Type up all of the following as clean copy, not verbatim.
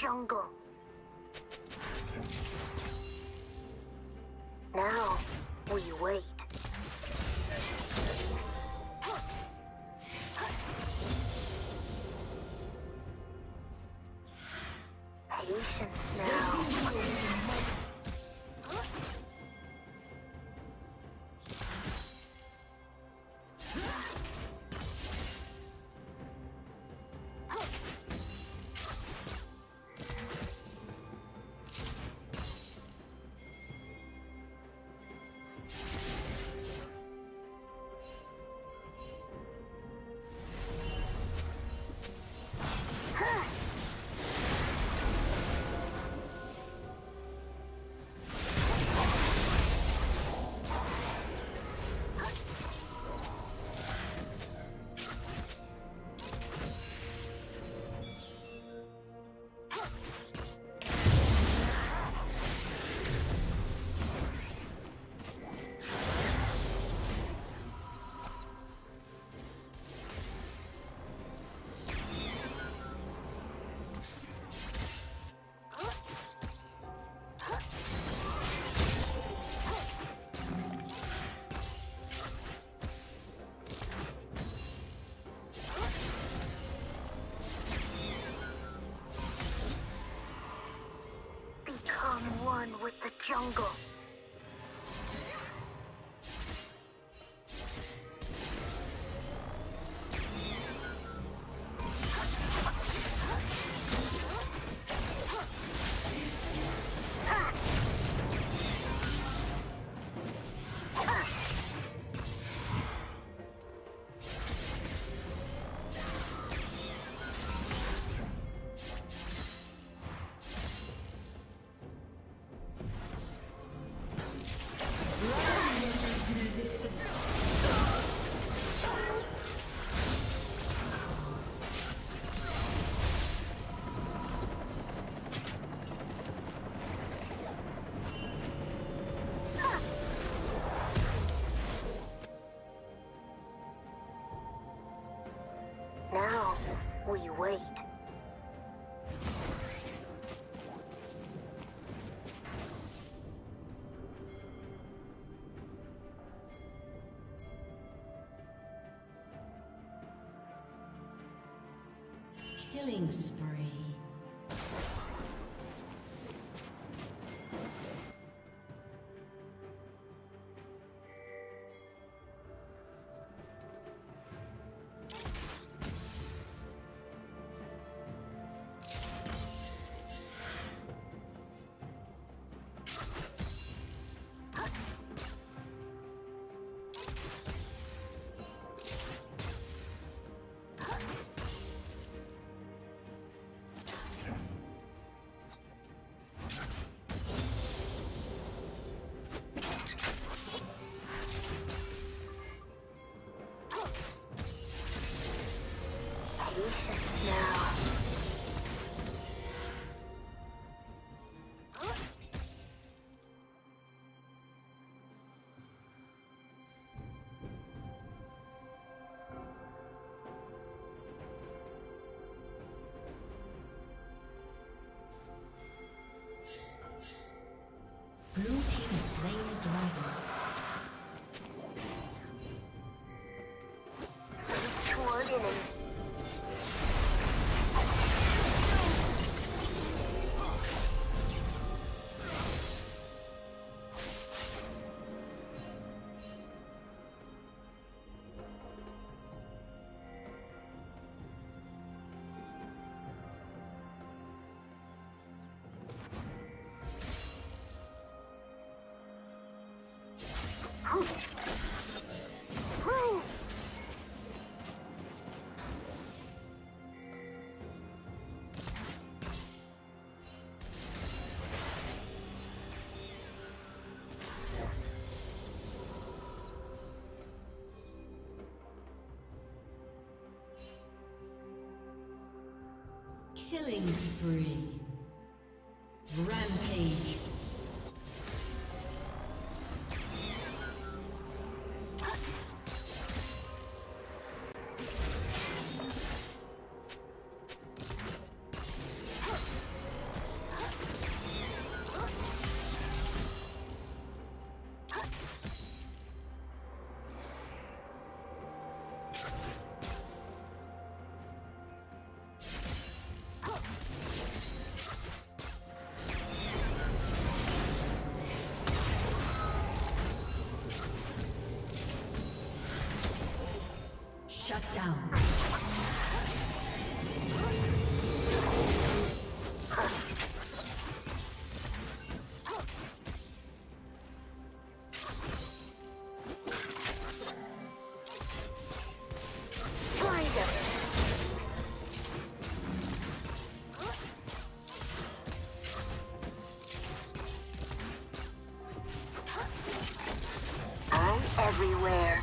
Jungle. Now we wait. Patience now. With the jungle. We wait. Killing spree. Killing spree. Rampage. Shut down. I'm everywhere.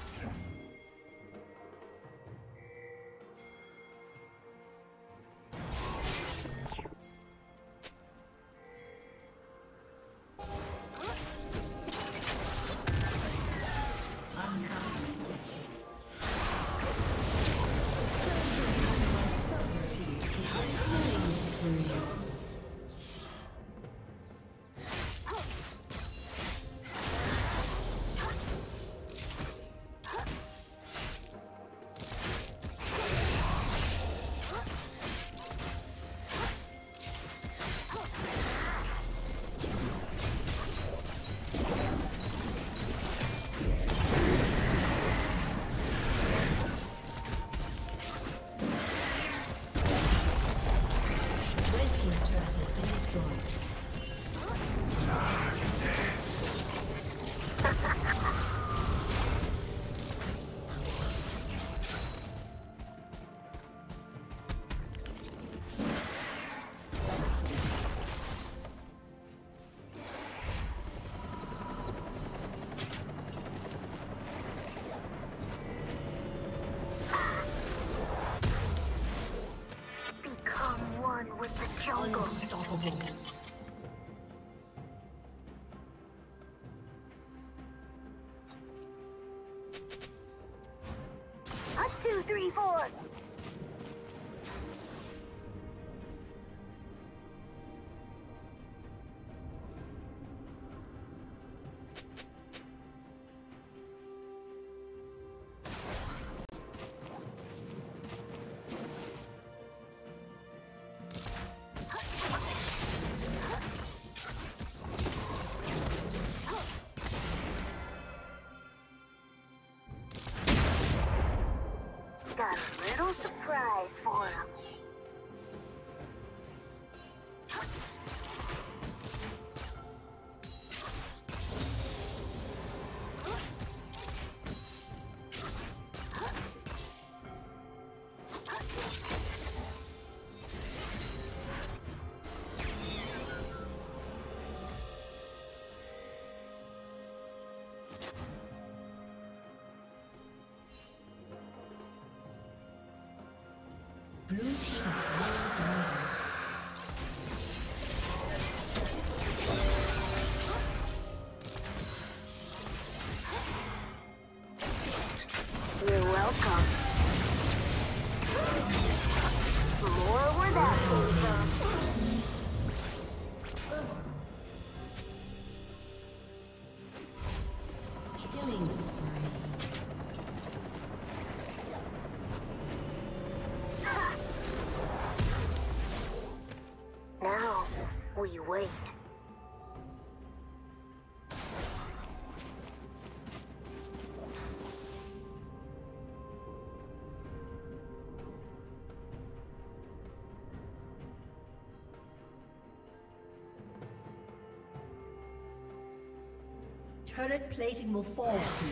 Unstoppable. Up 2, 3, 4. Blue team is well done. Wait. Turret plating will fall soon.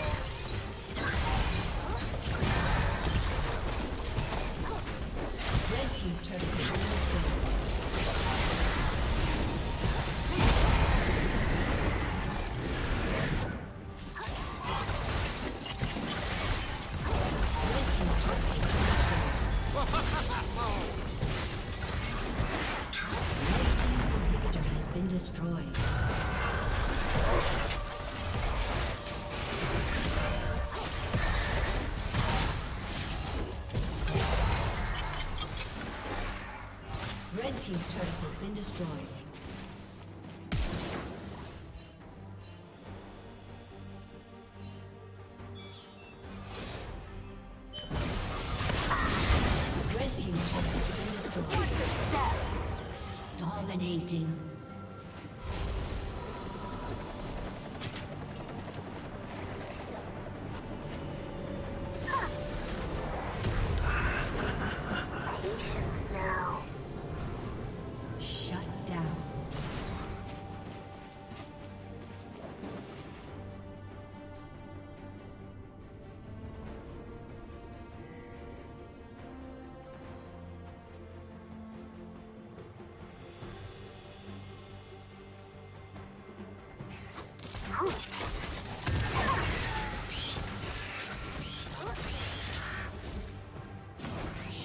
Team's turret has been destroyed. Red team's turret has been destroyed. Dominating.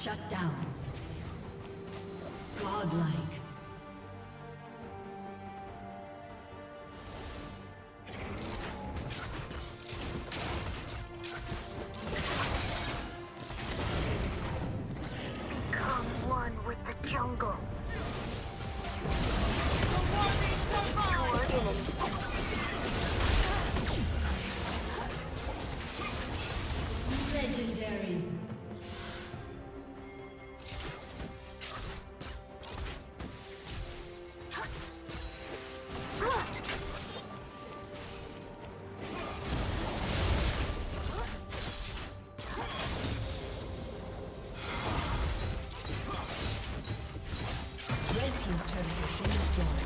Shut down. Godlike. Become one with the jungle. Legendary. Red team's turret has been destroyed.